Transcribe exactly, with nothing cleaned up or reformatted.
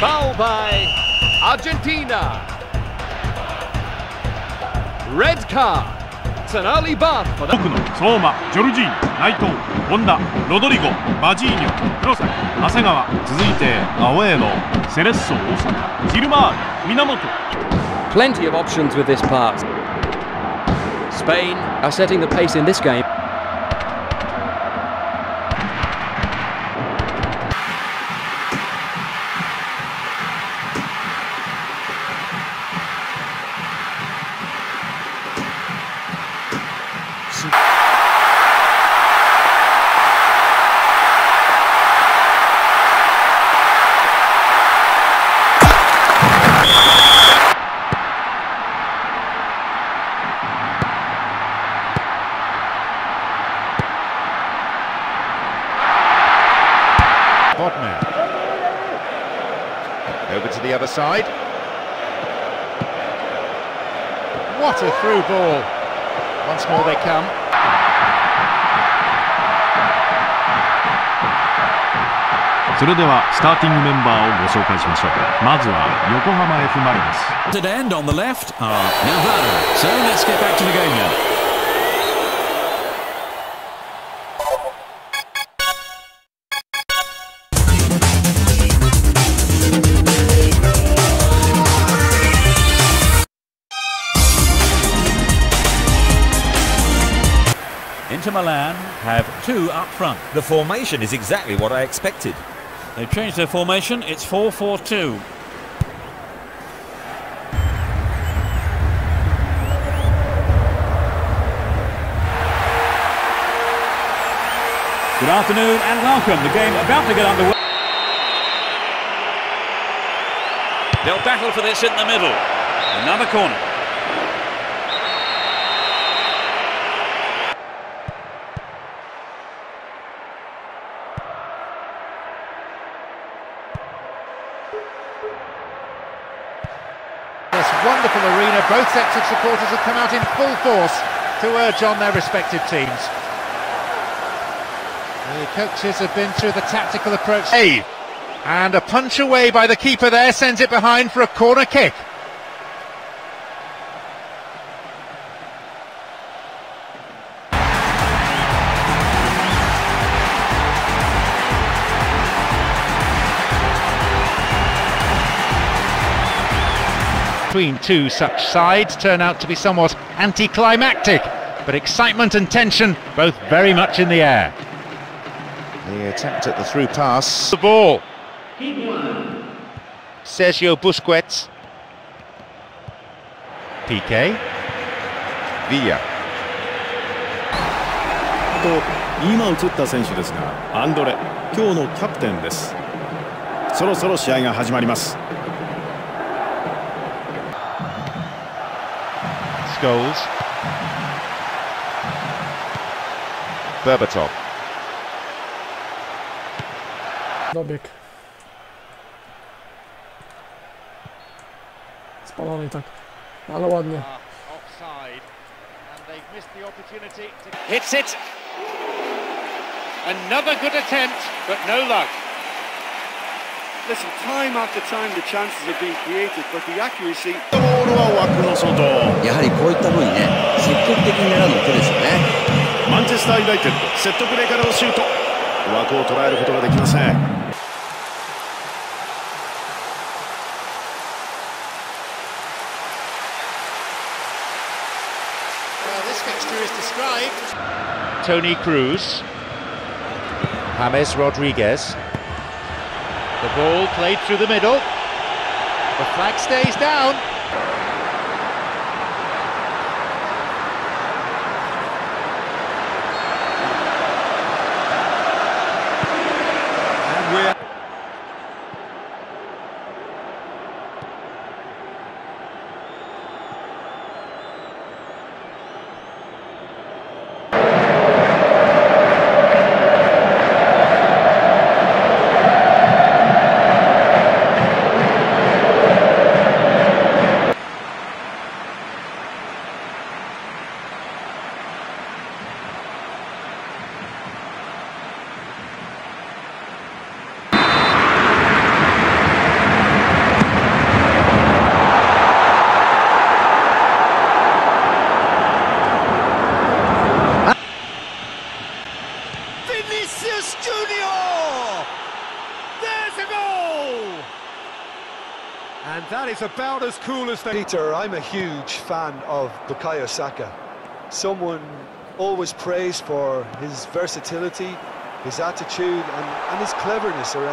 Foul by Argentina. Red card. Tsunali Bath for that. Soma, Giorgi, Naito, Honda, Rodrigo, Maginho, Kurosaki, Hasegawa. 続いてアウェーのセレッソ大阪、ジルマール、源. Plenty of options with this part. Spain are setting the pace in this game. Over to the other side. What a through ball. Once more they come. Yokohama F. To the end on the left are New Ladder. So let's get back to the game now. Inter Milan have two up front. The formation is exactly what I expected. They've changed their formation, it's four four two. Good afternoon and welcome. The game about to get underway. They'll battle for this in the middle. Another corner. Wonderful arena, both sets of supporters have come out in full force to urge on their respective teams. The coaches have been through the tactical approach. Hey, and a punch away by the keeper there, sends it behind for a corner kick. Between two such sides turn out to be somewhat anticlimactic, but excitement and tension both very much in the air. They attempt at the through pass. The ball. Sergio Busquets. P K. Villa. Goals. Berbatov. Dobrik. Spalony tak, ale ładnie. Offside, and they've missed the opportunity to... Hits it. Another good attempt, but no luck. Listen, time after time the chances have been created, but the accuracy... やはりこういった分ね、積極的に狙うの手ですよね。マンチェスターユナイテッド、セットプレーからのシュート。枠を捉えることができません。トニー・クルーズ、ハメス・ロドリゲス。 The ball played through the middle. The flag stays down. And we're... And that is about as cool as they... Peter, I'm a huge fan of Bukayo Saka. Someone always praised for his versatility, his attitude and, and his cleverness around.